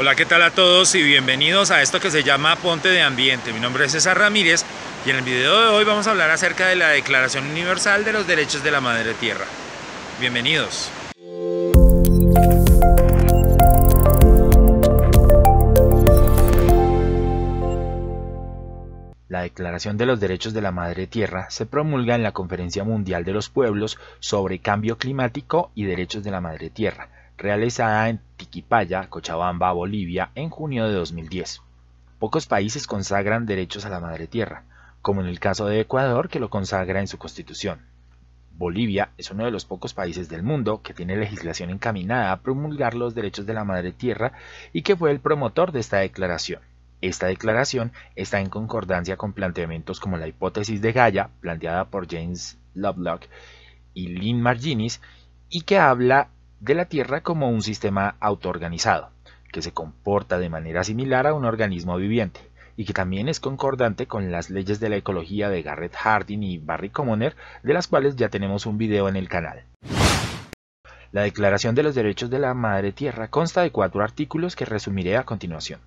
Hola, ¿qué tal a todos y bienvenidos a esto que se llama Ponte de Ambiente? Mi nombre es César Ramírez y en el video de hoy vamos a hablar acerca de la Declaración Universal de los Derechos de la Madre Tierra. Bienvenidos. La Declaración de los Derechos de la Madre Tierra se promulga en la Conferencia Mundial de los Pueblos sobre Cambio Climático y Derechos de la Madre Tierra, realizada en Tiquipaya, Cochabamba, Bolivia, en junio de 2010. Pocos países consagran derechos a la Madre Tierra, como en el caso de Ecuador, que lo consagra en su constitución. Bolivia es uno de los pocos países del mundo que tiene legislación encaminada a promulgar los derechos de la Madre Tierra y que fue el promotor de esta declaración. Esta declaración está en concordancia con planteamientos como la hipótesis de Gaia, planteada por James Lovelock y Lynn Margulis, y que habla de la Tierra como un sistema autoorganizado, que se comporta de manera similar a un organismo viviente, y que también es concordante con las leyes de la ecología de Garrett Hardin y Barry Commoner, de las cuales ya tenemos un video en el canal. La Declaración de los Derechos de la Madre Tierra consta de 4 artículos que resumiré a continuación.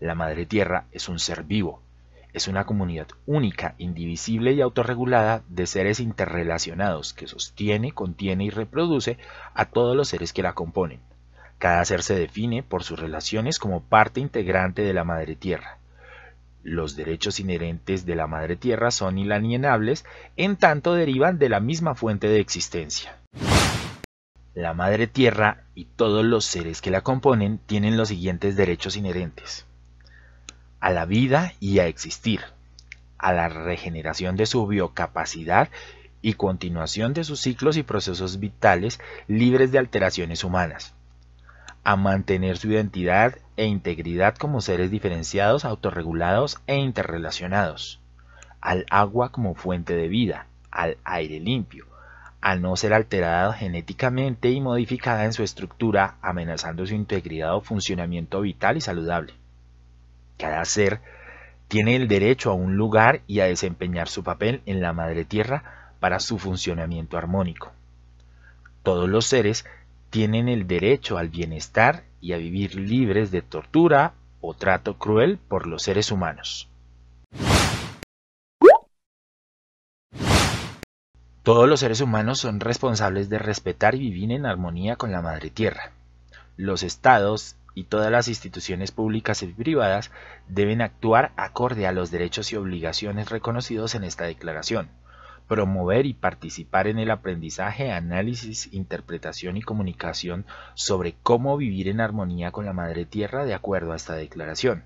La Madre Tierra es un ser vivo, es una comunidad única, indivisible y autorregulada de seres interrelacionados que sostiene, contiene y reproduce a todos los seres que la componen. Cada ser se define por sus relaciones como parte integrante de la Madre Tierra. Los derechos inherentes de la Madre Tierra son inalienables, en tanto derivan de la misma fuente de existencia. La Madre Tierra y todos los seres que la componen tienen los siguientes derechos inherentes: a la vida y a existir, a la regeneración de su biocapacidad y continuación de sus ciclos y procesos vitales libres de alteraciones humanas, a mantener su identidad e integridad como seres diferenciados, autorregulados e interrelacionados, al agua como fuente de vida, al aire limpio, a no ser alterada genéticamente y modificada en su estructura, amenazando su integridad o funcionamiento vital y saludable. Cada ser tiene el derecho a un lugar y a desempeñar su papel en la Madre Tierra para su funcionamiento armónico. Todos los seres tienen el derecho al bienestar y a vivir libres de tortura o trato cruel por los seres humanos. Todos los seres humanos son responsables de respetar y vivir en armonía con la Madre Tierra. Los estados y todas las instituciones públicas y privadas deben actuar acorde a los derechos y obligaciones reconocidos en esta declaración, promover y participar en el aprendizaje, análisis, interpretación y comunicación sobre cómo vivir en armonía con la Madre Tierra de acuerdo a esta declaración,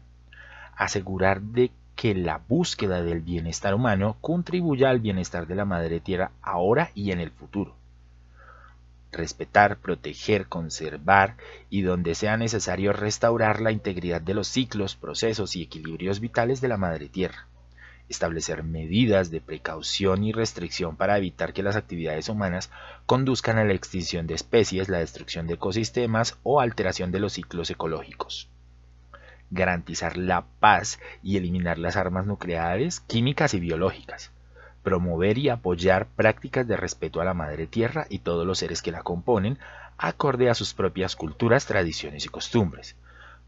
asegurar de que la búsqueda del bienestar humano contribuya al bienestar de la Madre Tierra ahora y en el futuro, respetar, proteger, conservar y, donde sea necesario, restaurar la integridad de los ciclos, procesos y equilibrios vitales de la Madre Tierra, establecer medidas de precaución y restricción para evitar que las actividades humanas conduzcan a la extinción de especies, la destrucción de ecosistemas o alteración de los ciclos ecológicos, garantizar la paz y eliminar las armas nucleares, químicas y biológicas, promover y apoyar prácticas de respeto a la Madre Tierra y todos los seres que la componen, acorde a sus propias culturas, tradiciones y costumbres,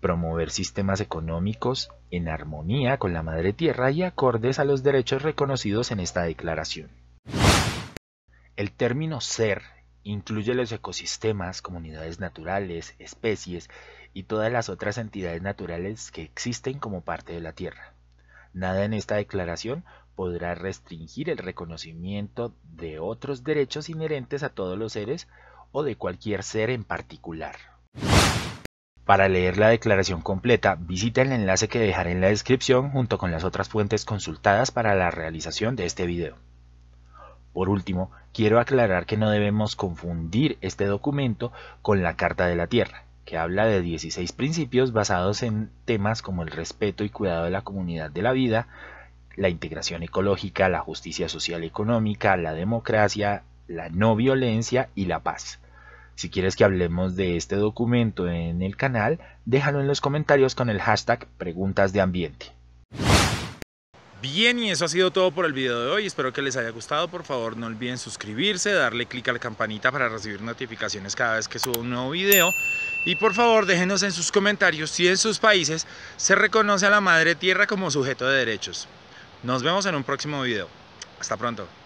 promover sistemas económicos en armonía con la Madre Tierra y acordes a los derechos reconocidos en esta declaración. El término ser incluye los ecosistemas, comunidades naturales, especies y todas las otras entidades naturales que existen como parte de la Tierra. Nada en esta declaración podrá restringir el reconocimiento de otros derechos inherentes a todos los seres o de cualquier ser en particular. Para leer la declaración completa, visita el enlace que dejaré en la descripción junto con las otras fuentes consultadas para la realización de este video. Por último, quiero aclarar que no debemos confundir este documento con la Carta de la Tierra, que habla de 16 principios basados en temas como el respeto y cuidado de la comunidad de la vida, la integración ecológica, la justicia social y económica, la democracia, la no violencia y la paz. Si quieres que hablemos de este documento en el canal, déjalo en los comentarios con el hashtag PreguntasDeAmbiente. Bien, y eso ha sido todo por el video de hoy, espero que les haya gustado, por favor no olviden suscribirse, darle clic a la campanita para recibir notificaciones cada vez que suba un nuevo video y por favor déjenos en sus comentarios si en sus países se reconoce a la Madre Tierra como sujeto de derechos. Nos vemos en un próximo video, hasta pronto.